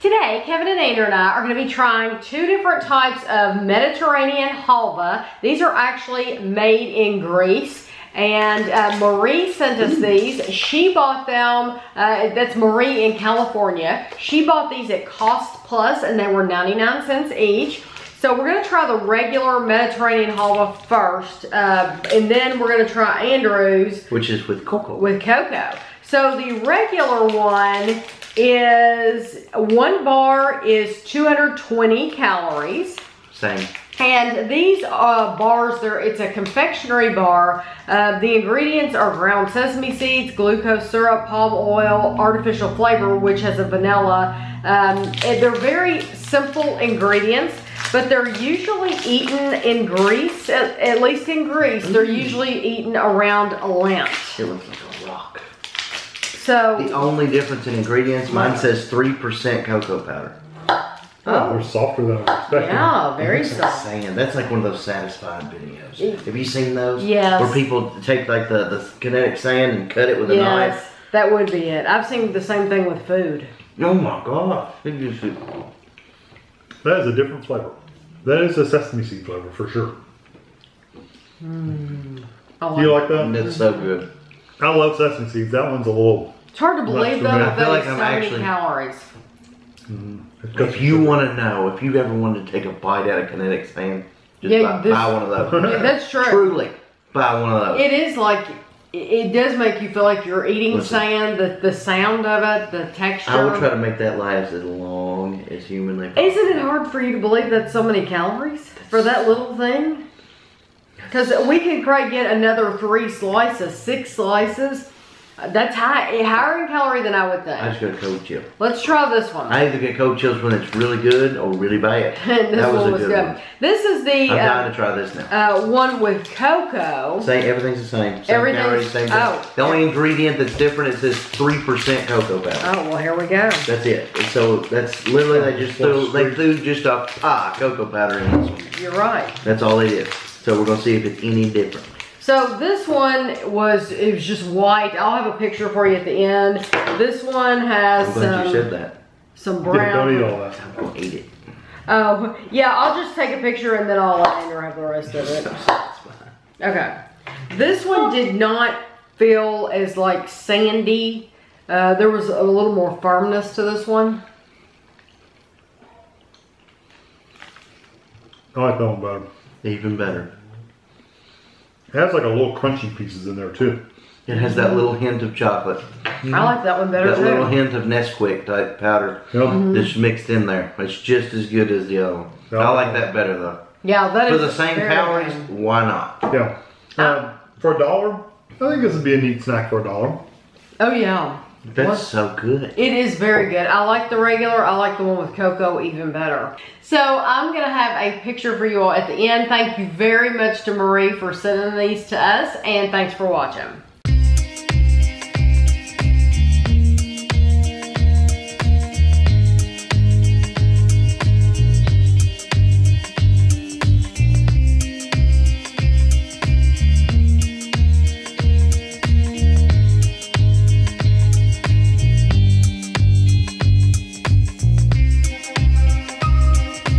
Today, Kevin and Andrew and I are going to be trying two different types of Mediterranean halva. These are actually made in Greece. And Marie sent us these. She bought them, that's Marie in California. She bought these at Cost Plus and they were 99 cents each. So we're going to try the regular Mediterranean halva first, and then we're going to try Andrew's. Which is with cocoa. With cocoa. So the regular one is, one bar is 220 calories. Same. And these bars, it's a confectionery bar. The ingredients are ground sesame seeds, glucose syrup, palm oil, artificial flavor, which has a vanilla. And they're very simple ingredients, but they're usually eaten in Greece, at least in Greece. They're usually eaten around Lent. It looks like a rock. So the only difference in ingredients, mine says 3% cocoa powder. Oh, they're softer than I was expecting. Yeah, very soft. Sand. That's like one of those satisfying videos. Have you seen those? Yes. Where people take like the kinetic sand and cut it with a knife. Yes, that would be it. I've seen the same thing with food. Oh my God. That is a different flavor. That is a sesame seed flavor for sure. Mm. You like that? It's so good. I love sesame seeds. That one's a little... It's hard to believe though that there's so many calories. Mm. If you want to know, if you ever wanted to take a bite out of Kinetic Sand, just buy one of those. Yeah, that's true. Truly, buy one of those. It is like, it does make you feel like you're eating sand, the sound of it, the texture. I will try to make that last as long as humanly possible. Isn't it hard for you to believe that's so many calories for that little thing? Because we could probably get another 6 slices. That's higher in calorie than I would think. I just got a cold chill. Let's try this one. I either get cold chills when it's really good or really bad. And this one was good. This is the... I'm dying to try this now. One with cocoa. Same, everything's the same. Everything's... Same calories, same. The only ingredient that's different is this 3% cocoa powder. Oh, well, here we go. That's it. And so that's literally, they threw just a cocoa powder in this one. You're right. That's all it is. So we're going to see if it's any different. So this one was, it was just white. I'll have a picture for you at the end. This one has some brown. Don't eat all that. I'm going to eat it. Oh, yeah, I'll just take a picture and then I'll let Andrew have the rest of it. Okay. This one did not feel as like sandy. There was a little more firmness to this one. I like that one better. Even better. It has like a little crunchy pieces in there too. It has that little hint of chocolate. Mm-hmm. I like that one better too. That little hint of Nesquik type powder that's mixed in there. It's just as good as the other one. Yeah. I like that better though. Yeah, that is. For the same calories, why not? Yeah. For $1, I think this would be a neat snack for $1. Oh yeah. That's so good. It is very good. I like the regular. I like the one with cocoa even better. So I'm going to have a picture for you all at the end. Thank you very much to Marie for sending these to us. And thanks for watching.